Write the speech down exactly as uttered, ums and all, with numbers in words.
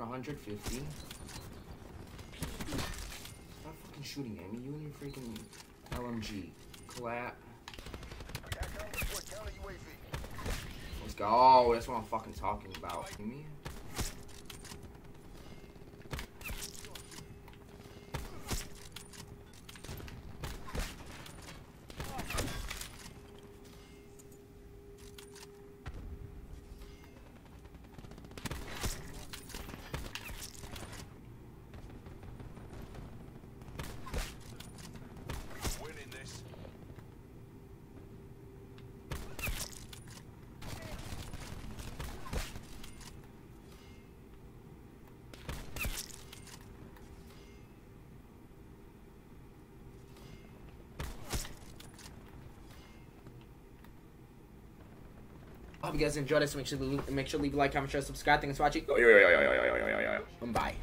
at one hundred fifty. Stop fucking shooting at me, you and your freaking L M G. Clap. Let's go. Oh, that's what I'm fucking talking about. Me? Hope you guys enjoyed this. Make sure to leave, make sure to leave a like, comment, share, subscribe. Thanks for watching. And bye.